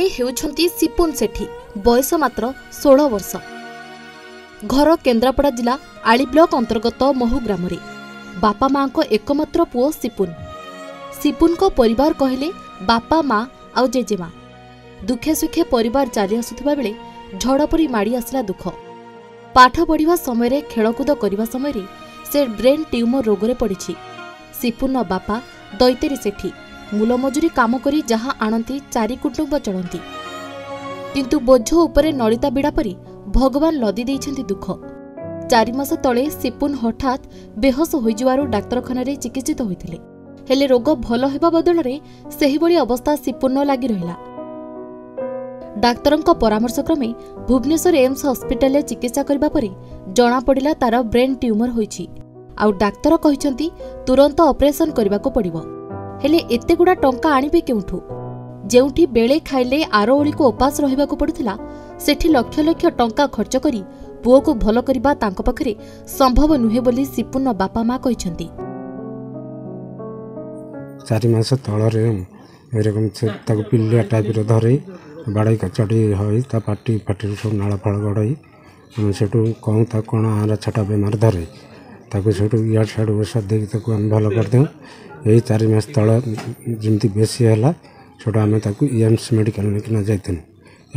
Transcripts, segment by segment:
ଏ ହେଉଛନ୍ତି ସିପୁନ ସେଠୀ। ବୟସ ମାତ୍ର 16 ବର୍ଷ। ଘର କେନ୍ଦ୍ରାପଡ଼ା ଜିଲ୍ଲା ଆଳି ବ୍ଲକ ଅନ୍ତର୍ଗତ ମହୁ ଗ୍ରାମରେ। ବାପା ମାଙ୍କ ଏକମାତ୍ର ପୁଅ ସିପୁନ। ସିପୁନଙ୍କ ପରିବାର କହିଲେ ବାପା ମା ଆଉ ଜେଜେମା। ଦୁଃଖେ ସୁଖେ ପରିବାର ଚାଲି ଆସୁଥିବା ବେଳେ ଝଡ଼ ପରି ମାଡ଼ି ଆସିଲା ଦୁଃଖ। ପାଠ ପଢ଼ିବା ସମୟରେ ଖେଳକୁଦ କରିବା ସମୟରେ ସେ ବ୍ରେନ୍ ଟ୍ୟୁମର ରୋଗରେ ପଡ଼ିଛି। ସିପୁନର ବାପା ଦୈତାରୀ ସେଠୀ मूलमजूरी काम करी जहां आणती चारि कुटुंब चलती, किंतु बोझ उपरे नलिता बिड़ा परी भगवान लदी देइछंती दुख। 4 मास तले सिपुन हठात बेहोश हो जिवारु डाक्तरखाना रे चिकित्सित होइतिले, हेले रोग भल हेबा बदल रे सेही बळी अवस्था सिपुन लागि रहिला। डाक्तरंक परामर्श क्रमे भुवनेश्वर एम्स हॉस्पिटल रे चिकित्सा करबा परी जना पडिला तार ब्रेन ट्यूमर होइछि। आउ डाक्तर कहिसंती तुरंत ऑपरेशन करबा को पड़िबो। हेले एते गुडा टंका आनिबे केउठु? जेउठी बेले खाइले आरोओली को उपास रहिबा को पड़ुथिला, सेठी लक्ष लक्ष टंका खर्च करी पुओ को भलो करिबा तांको पाखरे संभव नुहे बोली सिपुन बापा मा कहिसंती। 4 मास तळ रे एरकम ताको पिल्ला टाइप रो धरे बाडै कचडी होई ता पाटी फाटी सब नाला फळ गडई हम सेटू कोन ता कोन आरा छटा बेमार धरे ताको सेटू या छाड़ ओसा देखि ताको हम भलो कर देउ। यही 4 मास तल जमी बेसी है छोटा आम एम्स मेडिकल लेकिन जाइलु।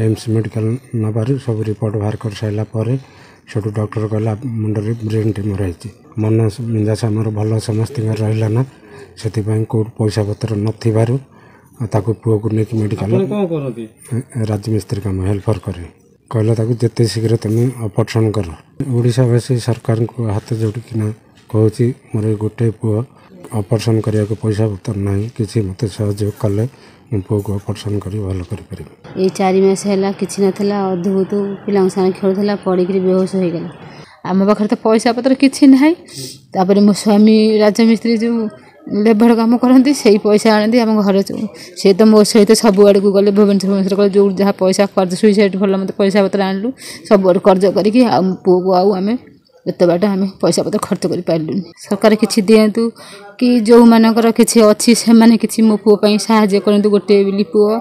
एम्स मेडिकल नबार सब रिपोर्ट बाहर कर सारापर सेठू डॉक्टर कहला मुंडर ब्रेन ट्यूमर होती। मन मिंदास आमर भल समस्त रहा से कौट पैसा पतर नुक पुआ को लेकिन मेडिकल राजमिस्त्री कम हेल्पर कै कहला जिते शीघ्र तुम अपरेशन कर। ओडावासी सरकार को हाथ जोड़िकिना कहूँ मोर गोटे पुआ ऑपरेशन करिया को पैसा पतर ना कि मत सहयोग कले पु को ऑपरेशन करी भल कर। 4 मास है कि नाला अद्भुत पिला साने खेलुला पड़ी बेहोश हो गला। आम पाखे तो पैसा पतर किसी ना, तापर मो स्वामी राजमिस्त्री जो लेबर कम करती से पैसा आने आम घर से तो मो सहित सब आड़ को गले भुवनेश्वर गले जो जहाँ पैसा कर्ज सुइसाइड भल मत पैसा पतर आनलु सब आड़ कर्ज करके पु को आम एत बाट आम पैसा पतर खर्च कर पारूँ। सरकार किसी दिंतु कि जो मानकर किसी अच्छी से मैंने किसी मो पुओं साहय करूँ गोटे बिली पुओ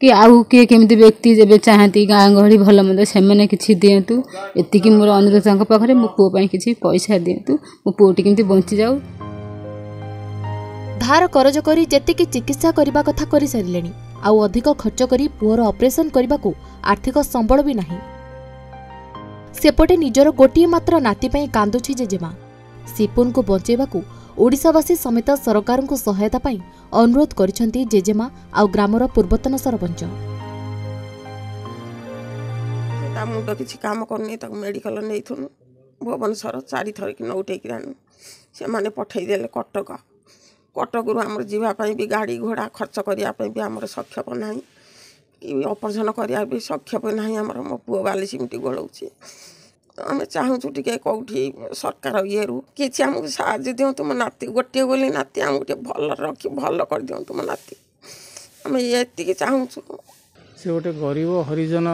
कि आउ किए केमी व्यक्ति जब चाहती गाँ गहली भल मंद से किसी दिंतु। एति मोर अनुरोध पाखे मो पुओं कि पैसा दिंतु मो पुओटी केमी बंची जाऊ। धार करज कर जी चिकित्सा करने कथा कर सारे आउ अधिक खर्च कर पुओर ऑपरेशन करने को आर्थिक संबल भी ना। सेपटे निजर गोटे मात्र नाती कांदुछि जेजेमा। सिपुन को बंचेबाकू ओडिशावासी समेत सरकार को सहायता पाई अनुरोध करिसेंती जेजेमा आ ग्रामर पूर्वतन सरपंच। मुंड किसी काम करनी मेडिकल नहीं थुनु भुवनेश्वर 4 थर कि नौटेक से मैंने पठेदे कटक। कटक रू आम जावाई भी गाड़ी घोड़ा खर्च करने भी आम सक्षम ना ऑपरेशन करा भी सक्षम ना। आमर मो पुओ बाली सिमटी गोलाऊे आम चाहूँ टे कौटी सरकार ये किसी आमको साहय दिवतु। मो नाती गोटे बोली नाती आम गोटे भल रखी भल कर दिवतु। मो नाती आम ये चाहूँ से गोटे गरीब हरिजन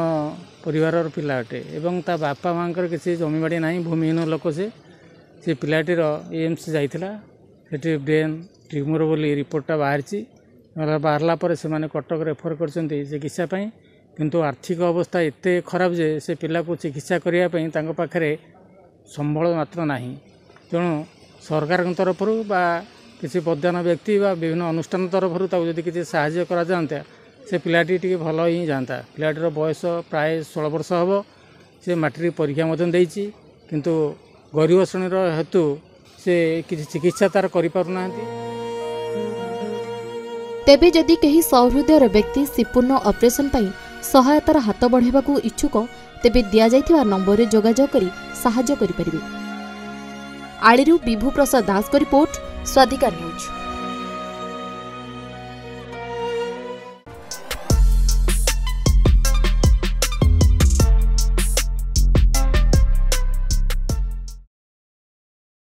परिवार पिलाटे एवं ता बापा माँ किसी जमीबाड़ी ना भूमिहीन लोक से पिलाटीर एम्स जाइला से ब्रेन ट्यूमर बोली रिपोर्टा बाहरी बाहरला पर से माने कटक रेफर करछन्ती चिकित्सा पई, किंतु आर्थिक अवस्था एते खराब जे से पिला को चिकित्सा करिया पई तांको पाखरे संबल मात्र नाही। तेणु सरकार तरफ बा किसी प्रदान व्यक्ति बा विभिन्न अनुष्ठान तरफ ताको जदि किसी सहायता करा जानता से पिलाटी टिके भलो ही जानता। पिलाटीर बयस प्राय 16 वर्ष हबो। से मैट्रिक परीक्षा मदन देछि, किंतु गरीब श्रेणीर हेतु से किसी चिकित्सा तार करि पारु नांती। तेबे जदि केही सौहृदयर व्यक्ति सिपुन ऑपरेशन पई सहायतार हाथ बढ़ाइबाकू इच्छुक तेबे दिया जाइथिबा नंबर रे जोगाजो करी सहायता करि परिबे। आळीरु विभु प्रसाद दास को रिपोर्ट, स्वाधिकार न्यूज।